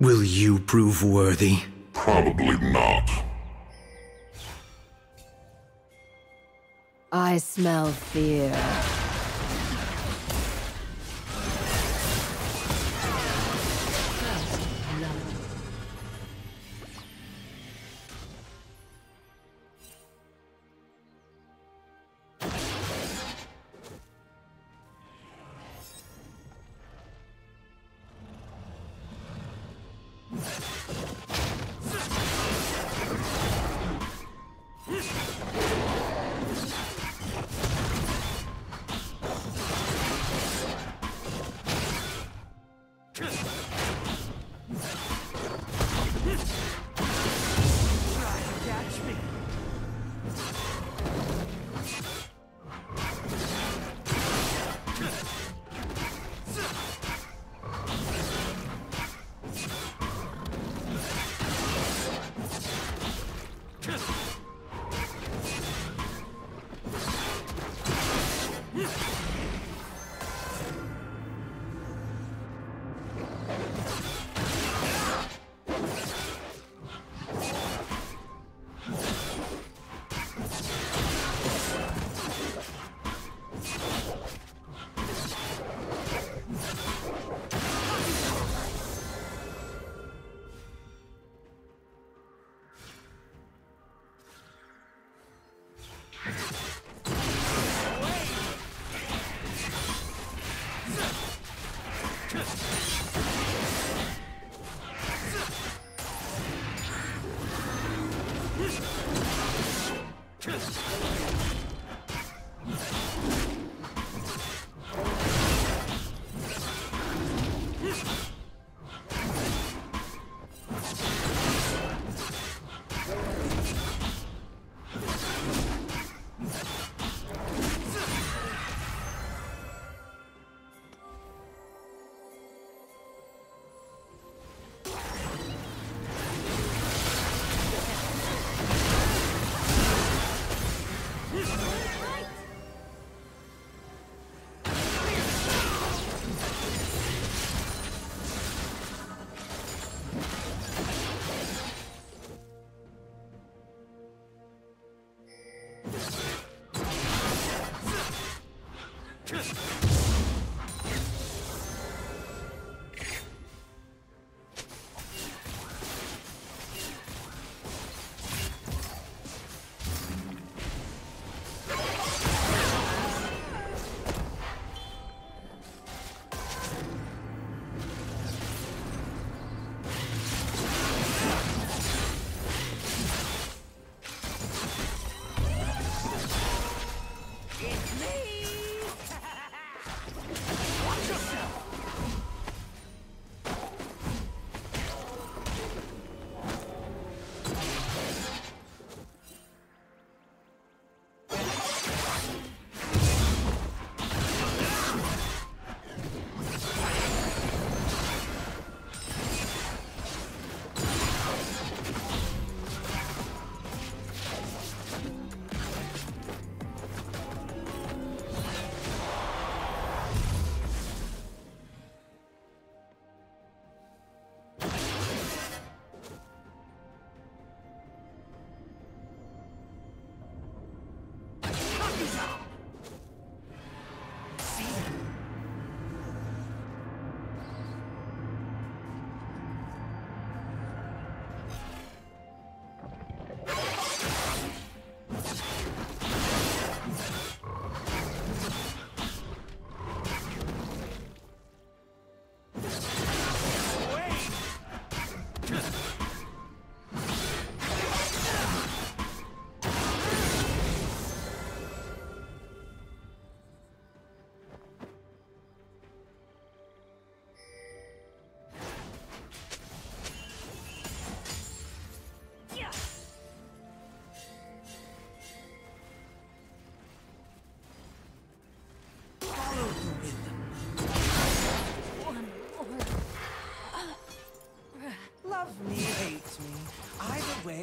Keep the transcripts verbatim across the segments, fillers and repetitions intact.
Will you prove worthy? Probably not. I smell fear.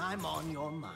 I'm on your mind.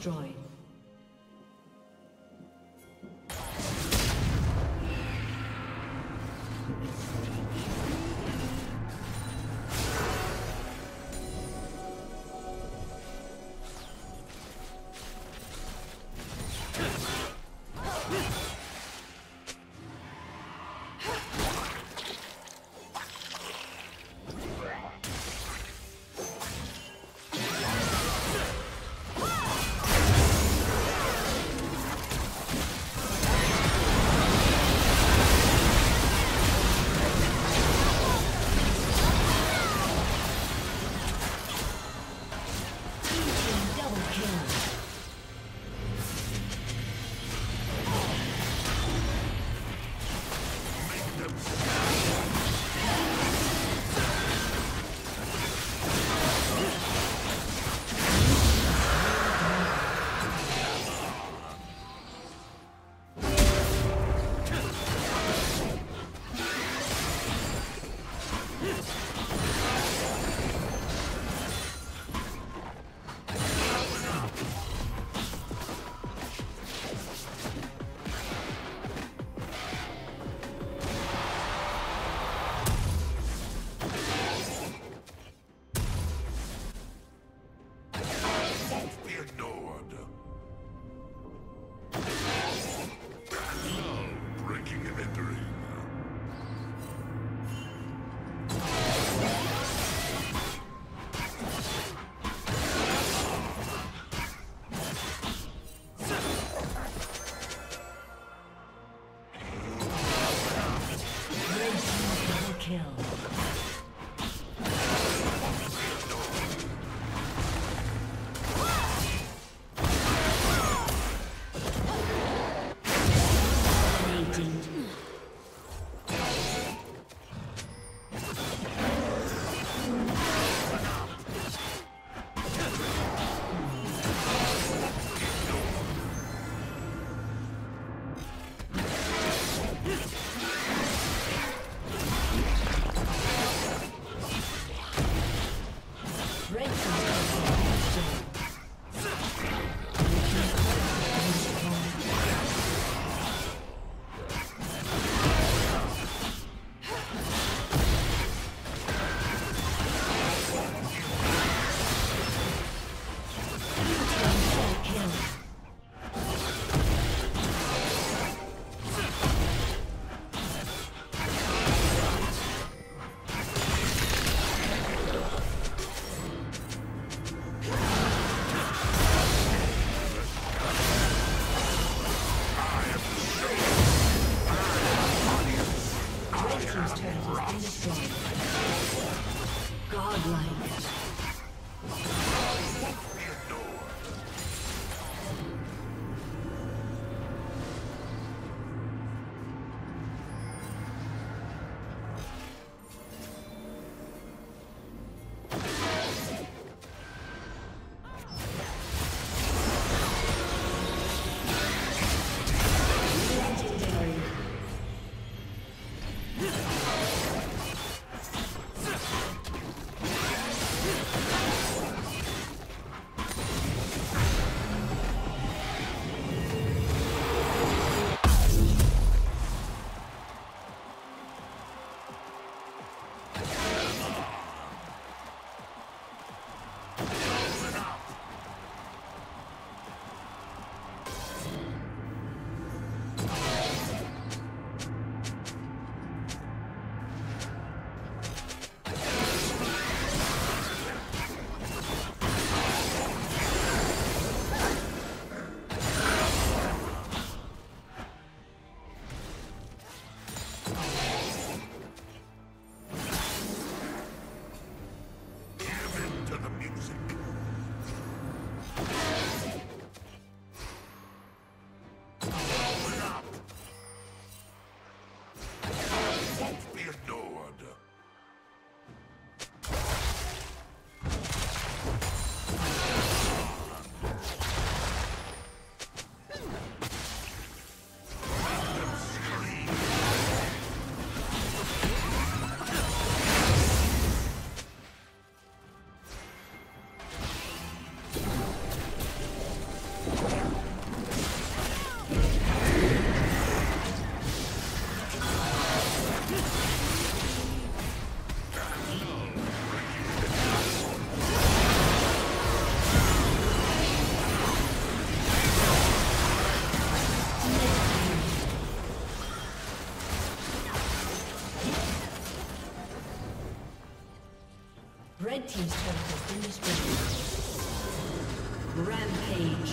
Destroyed. Red team's turret has been destroyed. Rampage.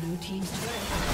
Blue team's turret.